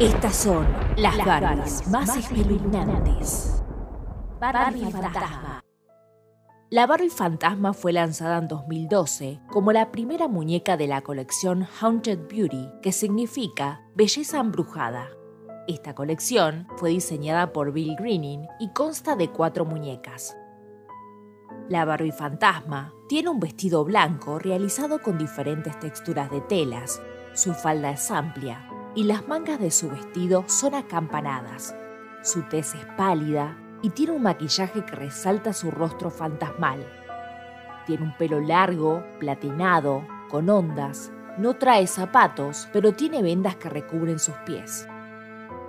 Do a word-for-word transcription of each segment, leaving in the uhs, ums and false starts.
Estas son las, las Barbies más, más espeluznantes. Barbie Fantasma. La Barbie Fantasma fue lanzada en dos mil doce como la primera muñeca de la colección Haunted Beauty, que significa belleza embrujada. Esta colección fue diseñada por Bill Greening y consta de cuatro muñecas. La Barbie Fantasma tiene un vestido blanco realizado con diferentes texturas de telas, su falda es amplia y las mangas de su vestido son acampanadas. Su tez es pálida y tiene un maquillaje que resalta su rostro fantasmal. Tiene un pelo largo, platinado, con ondas, no trae zapatos, pero tiene vendas que recubren sus pies.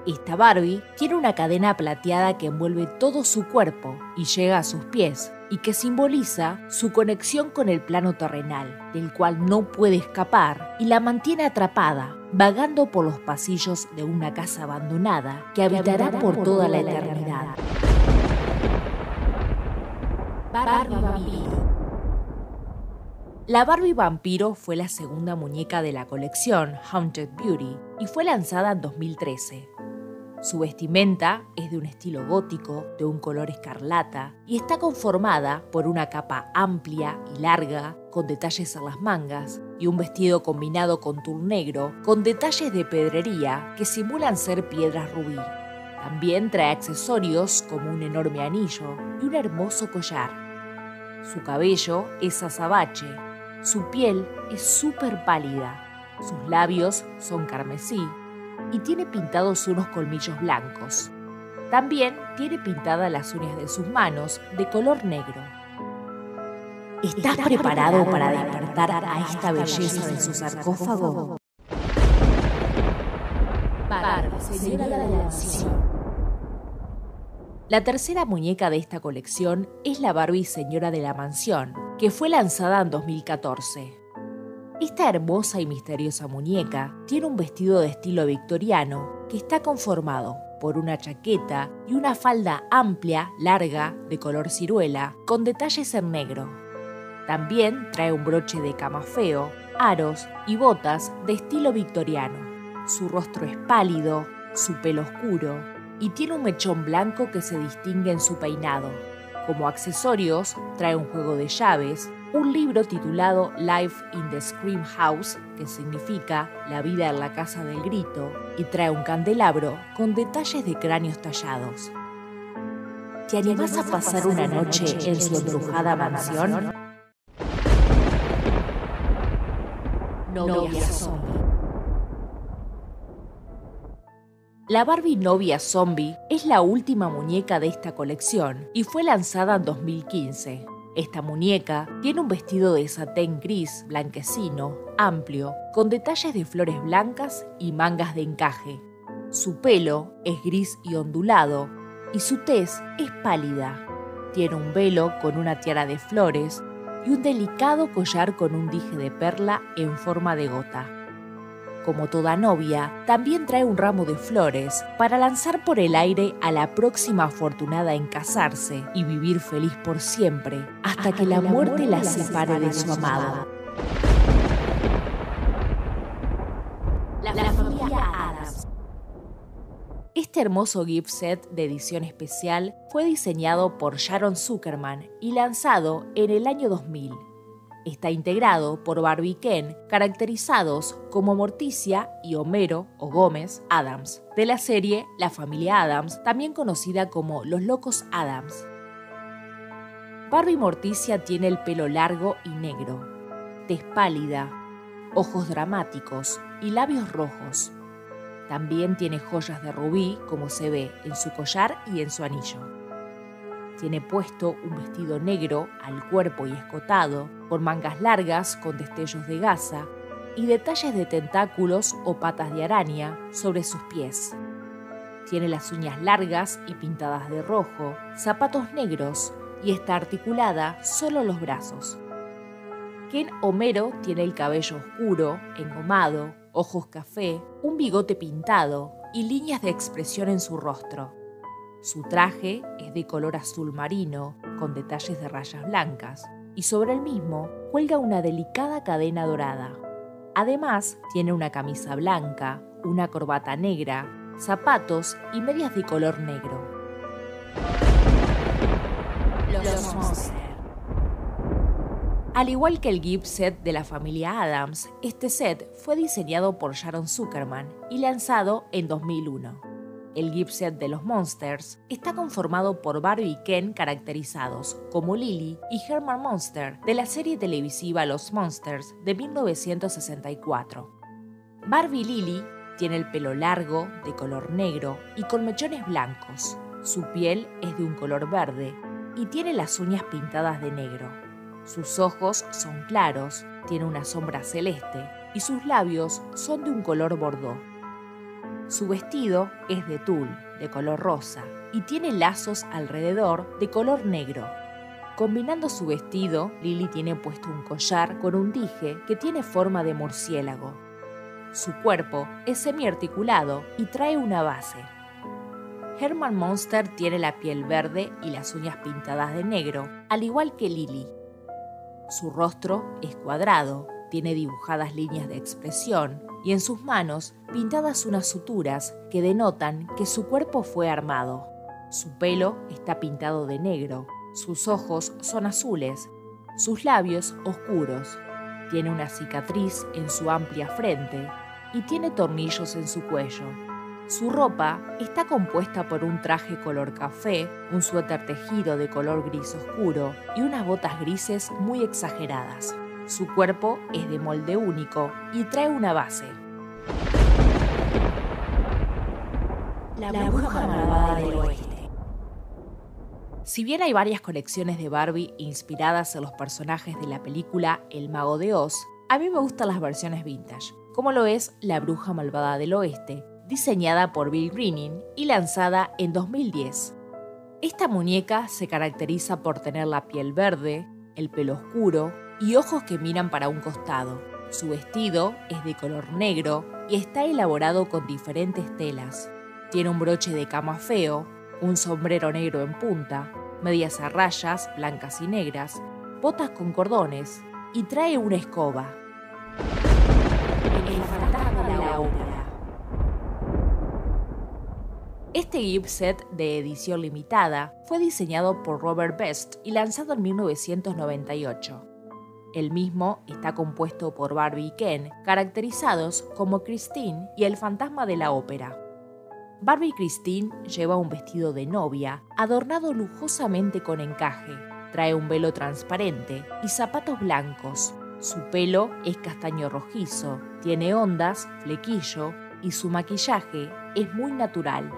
Esta Barbie tiene una cadena plateada que envuelve todo su cuerpo y llega a sus pies, y que simboliza su conexión con el plano terrenal, del cual no puede escapar, y la mantiene atrapada, vagando por los pasillos de una casa abandonada que habitará por toda la eternidad. Barbie Vampiro. La Barbie Vampiro fue la segunda muñeca de la colección Haunted Beauty y fue lanzada en dos mil trece. Su vestimenta es de un estilo gótico, de un color escarlata, y está conformada por una capa amplia y larga, con detalles en las mangas, y un vestido combinado con tul negro, con detalles de pedrería que simulan ser piedras rubí. También trae accesorios como un enorme anillo y un hermoso collar. Su cabello es azabache. Su piel es súper pálida, sus labios son carmesí y tiene pintados unos colmillos blancos. También tiene pintadas las uñas de sus manos de color negro. ¿Estás, ¿Estás preparado, preparado para despertar a esta belleza, belleza de su sarcófago? Barbie, señora de la acción. La tercera muñeca de esta colección es la Barbie Señora de la Mansión, que fue lanzada en dos mil catorce. Esta hermosa y misteriosa muñeca tiene un vestido de estilo victoriano que está conformado por una chaqueta y una falda amplia, larga, de color ciruela, con detalles en negro. También trae un broche de camafeo, aros y botas de estilo victoriano. Su rostro es pálido, su pelo oscuro y tiene un mechón blanco que se distingue en su peinado. Como accesorios, trae un juego de llaves, un libro titulado Life in the Scream House, que significa La vida en la casa del grito, y trae un candelabro con detalles de cráneos tallados. ¿Te animás a pasar una noche en su embrujada mansión? Novia Zombie. La Barbie Novia Zombie es la última muñeca de esta colección y fue lanzada en dos mil quince. Esta muñeca tiene un vestido de satén gris blanquecino, amplio, con detalles de flores blancas y mangas de encaje. Su pelo es gris y ondulado y su tez es pálida. Tiene un velo con una tiara de flores y un delicado collar con un dije de perla en forma de gota. Como toda novia, también trae un ramo de flores para lanzar por el aire a la próxima afortunada en casarse y vivir feliz por siempre, hasta, hasta que la, la muerte la separe de su amado. La, la familia Adams. Este hermoso gift set de edición especial fue diseñado por Sharon Zuckerman y lanzado en el año dos mil. Está integrado por Barbie y Ken, caracterizados como Morticia y Homero o Gómez Adams, de la serie La Familia Adams, también conocida como Los Locos Adams. Barbie Morticia tiene el pelo largo y negro, tez pálida, ojos dramáticos y labios rojos. También tiene joyas de rubí, como se ve en su collar y en su anillo. Tiene puesto un vestido negro al cuerpo y escotado, con mangas largas con destellos de gasa y detalles de tentáculos o patas de araña sobre sus pies. Tiene las uñas largas y pintadas de rojo, zapatos negros y está articulada solo los brazos. Ken Homero tiene el cabello oscuro, engomado, ojos café, un bigote pintado y líneas de expresión en su rostro. Su traje es de color azul marino, con detalles de rayas blancas, y sobre el mismo cuelga una delicada cadena dorada. Además, tiene una camisa blanca, una corbata negra, zapatos y medias de color negro. Los Monsters. Al igual que el gift set de la familia Adams, este set fue diseñado por Sharon Zuckerman y lanzado en dos mil uno. El gift set de los Monsters está conformado por Barbie y Ken caracterizados como Lily y Herman Monster de la serie televisiva Los Monsters de mil novecientos sesenta y cuatro. Barbie Lily tiene el pelo largo, de color negro y con mechones blancos. Su piel es de un color verde y tiene las uñas pintadas de negro. Sus ojos son claros, tiene una sombra celeste y sus labios son de un color bordó. Su vestido es de tul, de color rosa, y tiene lazos alrededor de color negro. Combinando su vestido, Lily tiene puesto un collar con un dije que tiene forma de murciélago. Su cuerpo es semiarticulado y trae una base. Herman Monster tiene la piel verde y las uñas pintadas de negro, al igual que Lily. Su rostro es cuadrado, tiene dibujadas líneas de expresión y en sus manos pintadas unas suturas que denotan que su cuerpo fue armado. Su pelo está pintado de negro, sus ojos son azules, sus labios oscuros. Tiene una cicatriz en su amplia frente y tiene tornillos en su cuello. Su ropa está compuesta por un traje color café, un suéter tejido de color gris oscuro y unas botas grises muy exageradas. Su cuerpo es de molde único y trae una base. La bruja malvada del oeste. Si bien hay varias colecciones de Barbie inspiradas en los personajes de la película El Mago de Oz, a mí me gustan las versiones vintage, como lo es La Bruja Malvada del Oeste, diseñada por Bill Greening y lanzada en dos mil diez. Esta muñeca se caracteriza por tener la piel verde, el pelo oscuro y ojos que miran para un costado. Su vestido es de color negro y está elaborado con diferentes telas. Tiene un broche de cama feo, un sombrero negro en punta, medias a rayas blancas y negras, botas con cordones y trae una escoba. El fantasma de la ópera. Este gift set de edición limitada fue diseñado por Robert Best y lanzado en mil novecientos noventa y ocho. El mismo está compuesto por Barbie y Ken, caracterizados como Christine y el fantasma de la ópera. Barbie Christine lleva un vestido de novia adornado lujosamente con encaje, trae un velo transparente y zapatos blancos. Su pelo es castaño rojizo, tiene ondas, flequillo y su maquillaje es muy natural.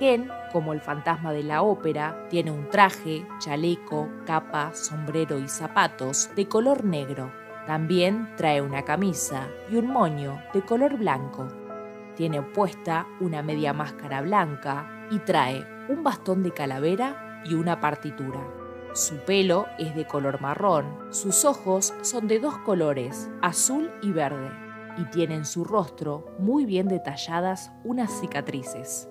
Ken, como el fantasma de la ópera, tiene un traje, chaleco, capa, sombrero y zapatos de color negro. También trae una camisa y un moño de color blanco. Tiene puesta una media máscara blanca y trae un bastón de calavera y una partitura. Su pelo es de color marrón, sus ojos son de dos colores, azul y verde, y tiene en su rostro muy bien detalladas unas cicatrices.